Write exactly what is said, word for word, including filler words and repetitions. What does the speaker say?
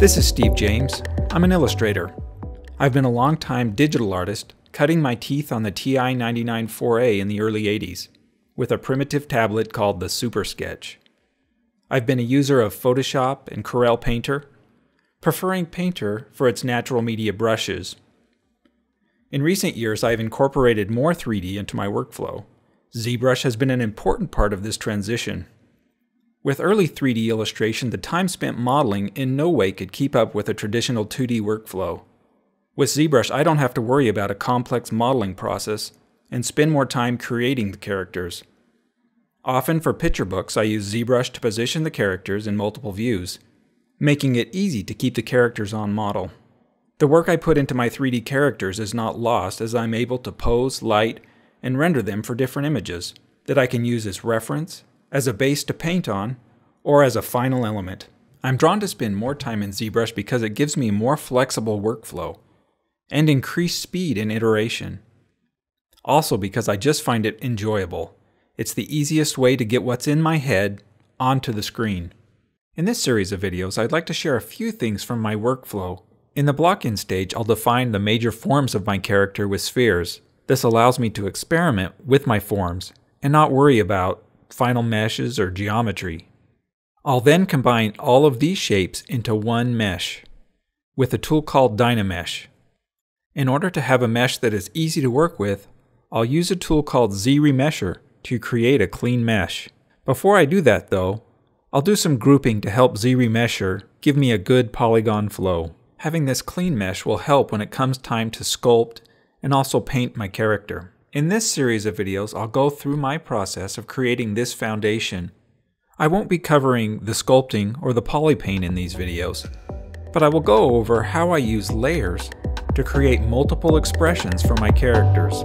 This is Steve James. I'm an illustrator. I've been a long-time digital artist, cutting my teeth on the T I ninety-nine four A in the early eighties, with a primitive tablet called the SuperSketch. I've been a user of Photoshop and Corel Painter, preferring Painter for its natural media brushes. In recent years, I've incorporated more three D into my workflow. ZBrush has been an important part of this transition. With early three D illustration, the time spent modeling in no way could keep up with a traditional two D workflow. With ZBrush, I don't have to worry about a complex modeling process and spend more time creating the characters. Often for picture books, I use ZBrush to position the characters in multiple views, making it easy to keep the characters on model. The work I put into my three D characters is not lost, as I'm able to pose, light, and render them for different images that I can use as reference, as a base to paint on, or as a final element. I'm drawn to spend more time in ZBrush because it gives me more flexible workflow and increased speed in iteration. Also because I just find it enjoyable. It's the easiest way to get what's in my head onto the screen. In this series of videos, I'd like to share a few things from my workflow. In the block-in stage, I'll define the major forms of my character with spheres. This allows me to experiment with my forms and not worry about final meshes or geometry. I'll then combine all of these shapes into one mesh with a tool called Dynamesh. In order to have a mesh that is easy to work with, I'll use a tool called ZRemesher to create a clean mesh. Before I do that though, I'll do some grouping to help ZRemesher give me a good polygon flow. Having this clean mesh will help when it comes time to sculpt and also paint my character. In this series of videos, I'll go through my process of creating this foundation. I won't be covering the sculpting or the polypaint in these videos, but I will go over how I use layers to create multiple expressions for my characters.